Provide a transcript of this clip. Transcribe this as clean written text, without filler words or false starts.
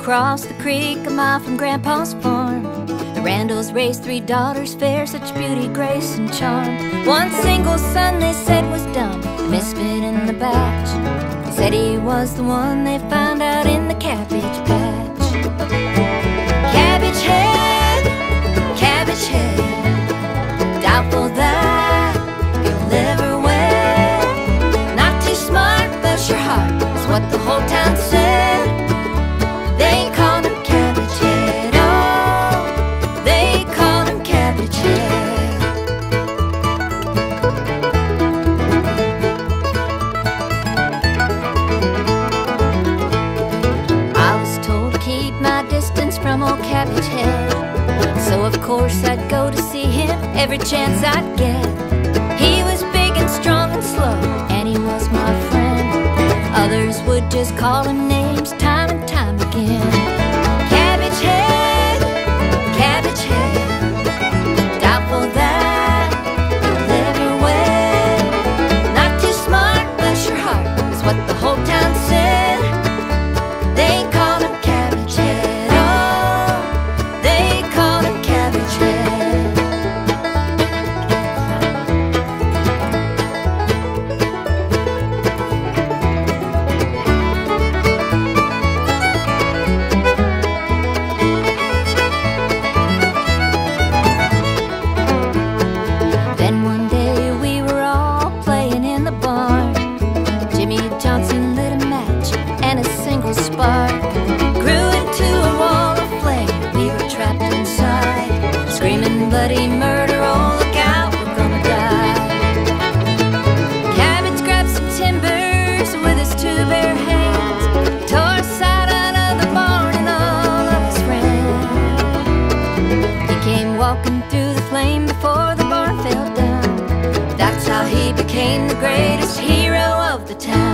across the creek, a mile from Grandpa's farm. The Randalls raised 3 daughters fair, such beauty, grace, and charm. One single son they said was dumb, the misfit in the batch. They said he was the one they found out in the cabbage patch. Cabbage head, cabbage head, doubtful that you'll ever wed. Not too smart, but your heart is what the whole town said. They called him Cabbage Head, oh, they called him Cabbage Head. I was told to keep my distance from old Cabbage Head, so of course I'd go to see him every chance I'd get. He was big and strong and slow, and he was my friend. Others would just call him names time and time again. Cabbage head, cabbage head, doubtful that you'll ever wed. Not too smart, but your heart is what the whole town said. They called him Cabbage Head, oh, they called him Cabbage Head. Became the greatest hero of the town.